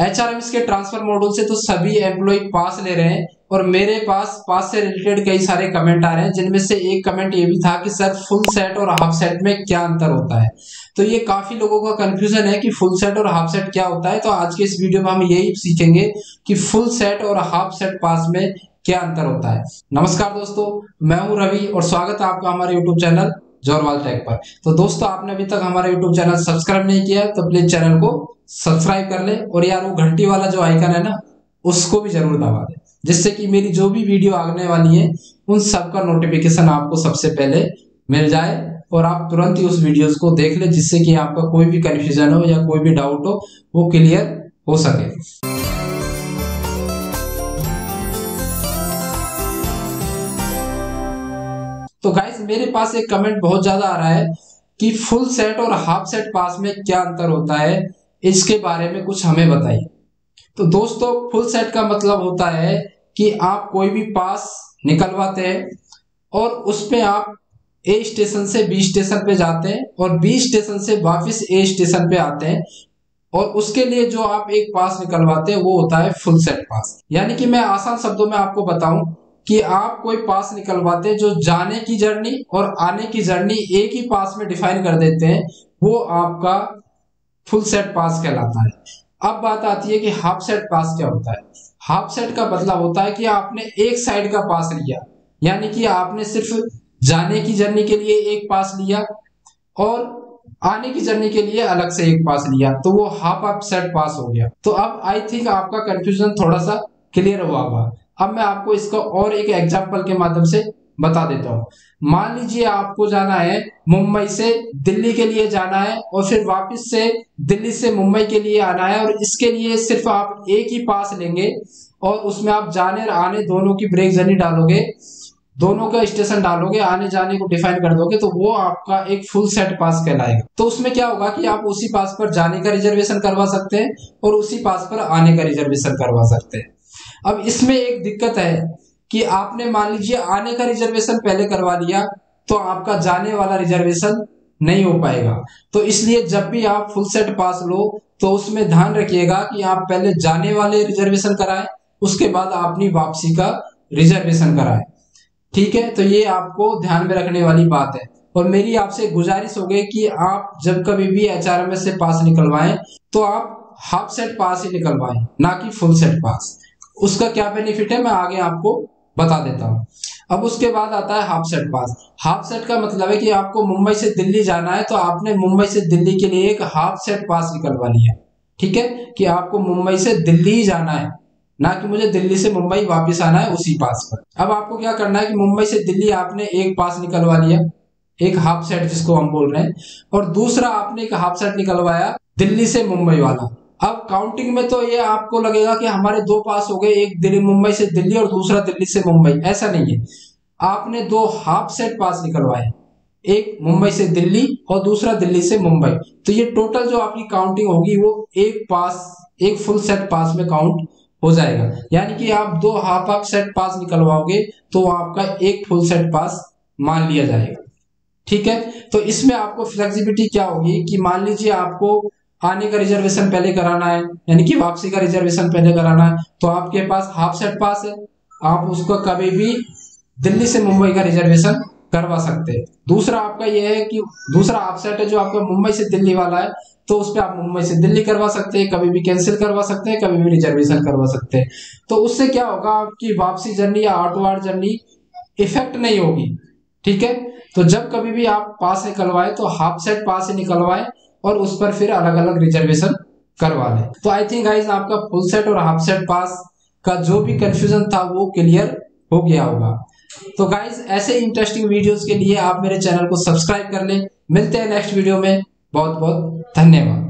HRMS के transfer module से तो सभी एम्प्लॉय पास ले रहे हैं और मेरे पास पास से रिलेटेड कई सारे कमेंट आ रहे हैं, जिनमें से एक कमेंट ये भी था कि सर फुल सेट और हाफ सेट में क्या अंतर होता है। तो ये काफी लोगों का कंफ्यूजन है कि फुल सेट और हाफ सेट क्या होता है। तो आज के इस वीडियो में हम यही सीखेंगे कि फुल सेट और हाफ सेट पास में क्या अंतर होता है। नमस्कार दोस्तों, मैं हूं रवि और स्वागत है आपका हमारे यूट्यूब चैनल जोरवाल टेक पर। तो दोस्तों, आपने अभी तक हमारा यूट्यूब चैनल सब्सक्राइब नहीं किया है तो प्लीज चैनल को सब्सक्राइब कर ले और यार वो घंटी वाला जो आइकन है ना उसको भी जरूर दबा दे, जिससे कि मेरी जो भी वीडियो आने वाली है उन सब का नोटिफिकेशन आपको सबसे पहले मिल जाए और आप तुरंत ही उस वीडियोस को देख ले, जिससे कि आपका कोई भी कंफ्यूजन हो या कोई भी डाउट हो वो क्लियर हो सके। तो गाइस, मेरे पास एक कमेंट बहुत ज्यादा आ रहा है कि फुल सेट और हाफ सेट पास में क्या अंतर होता है, इसके बारे में कुछ हमें बताइए। तो दोस्तों, फुल सेट का मतलब होता है कि आप कोई भी पास निकलवाते हैं और उसमें आप ए स्टेशन से बी स्टेशन पे जाते हैं और बी स्टेशन से वापस ए स्टेशन पे आते हैं और उसके लिए जो आप एक पास निकलवाते हैं वो होता है फुल सेट पास। यानी कि मैं आसान शब्दों में आपको बताऊं कि आप कोई पास निकलवाते हैं जो जाने की जर्नी और आने की जर्नी एक ही पास में डिफाइन कर देते हैं, वो आपका फुल सेट पास कहलाता है। अब बात आती है कि हाफ सेट पास क्या होता है। हाफ सेट का मतलब होता है कि आपने एक साइड का पास लिया, यानी कि आपने सिर्फ जाने की जर्नी के लिए एक पास लिया और आने की जर्नी के लिए अलग से एक पास लिया, तो वो हाफ सेट पास हो गया। तो अब आई थिंक आपका कंफ्यूजन थोड़ा सा क्लियर हुआ होगा। अब मैं आपको इसका और एक एग्जाम्पल के माध्यम से बता देता हूँ। मान लीजिए आपको जाना है, मुंबई से दिल्ली के लिए जाना है और फिर वापस से दिल्ली से मुंबई के लिए आना है और इसके लिए सिर्फ आप एक ही पास लेंगे और उसमें आप जाने और आने दोनों की ब्रेक जर्नी डालोगे, दोनों का स्टेशन डालोगे, आने जाने को डिफाइन कर दोगे, तो वो आपका एक फुल सेट पास कहलाएगा। तो उसमें क्या होगा कि आप उसी पास पर जाने का रिजर्वेशन करवा सकते हैं और उसी पास पर आने का रिजर्वेशन करवा सकते हैं। अब इसमें एक दिक्कत है कि आपने मान लीजिए आने का रिजर्वेशन पहले करवा लिया तो आपका जाने वाला रिजर्वेशन नहीं हो पाएगा। तो इसलिए जब भी आप फुल सेट पास लो तो उसमें ध्यान रखिएगा कि आप पहले जाने वाले रिजर्वेशन कराएं, उसके बाद अपनी वापसी का रिजर्वेशन कराएं। ठीक है, तो ये आपको ध्यान में रखने वाली बात है। और मेरी आपसे गुजारिश हो गई कि आप जब कभी भी एचआरएमएस से पास निकलवाएं तो आप हाफ सेट पास ही निकलवाएं, ना कि फुल सेट पास। उसका क्या बेनिफिट है मैं आगे आपको बता देता हूँ। अब उसके बाद आता है half set pass. Half set का मतलब है कि आपको मुंबई से दिल्ली जाना है तो आपने मुंबई से दिल्ली के लिए एक हाफ सेट पास निकलवा लिया। ठीक है, कि आपको मुंबई से दिल्ली जाना है, ना कि मुझे दिल्ली से मुंबई वापस आना है उसी पास पर। अब आपको क्या करना है कि मुंबई से दिल्ली आपने एक पास निकलवा लिया, एक हाफ सेट जिसको हम बोल रहे हैं, और दूसरा आपने एक हाफ सेट निकलवाया दिल्ली से मुंबई वाला। अब काउंटिंग में तो ये आपको लगेगा कि हमारे दो पास हो गए, एक दिल्ली मुंबई से दिल्ली और दूसरा दिल्ली से मुंबई। ऐसा नहीं है, आपने दो हाफ सेट पास निकलवाए, एक मुंबई से दिल्ली और दूसरा दिल्ली से मुंबई। तो ये टोटल जो आपकी काउंटिंग होगी वो एक पास, एक फुल सेट पास में काउंट हो जाएगा। यानी कि आप दो हाफ सेट पास निकलवाओगे तो आपका एक फुल सेट पास मान लिया जाएगा। ठीक है, तो इसमें आपको फ्लेक्सिबिलिटी क्या होगी कि मान लीजिए आपको आने का रिजर्वेशन पहले कराना है, यानी कि वापसी का रिजर्वेशन पहले कराना है, तो आपके पास हाफ सेट पास है, आप उसको कभी भी दिल्ली से मुंबई का रिजर्वेशन करवा सकते हैं। दूसरा आपका यह है कि दूसरा हाफ सेट है जो आपका मुंबई से दिल्ली वाला है, तो उस पर आप मुंबई से दिल्ली करवा सकते हैं, कभी भी कैंसिल करवा सकते हैं, कभी भी रिजर्वेशन करवा सकते हैं। तो उससे क्या होगा, आपकी वापसी जर्नी या आउट वार्ड जर्नी इफेक्ट नहीं होगी। ठीक है, तो जब कभी भी आप पास निकलवाए तो हाफ सेट पास ही निकलवाए और उस पर फिर अलग अलग रिजर्वेशन करवा लें। तो आई थिंक गाइस आपका फुल सेट और हाफ सेट पास का जो भी कंफ्यूजन था वो क्लियर हो गया होगा। तो गाइस, ऐसे इंटरेस्टिंग वीडियोस के लिए आप मेरे चैनल को सब्सक्राइब कर लें। मिलते हैं नेक्स्ट वीडियो में। बहुत बहुत धन्यवाद।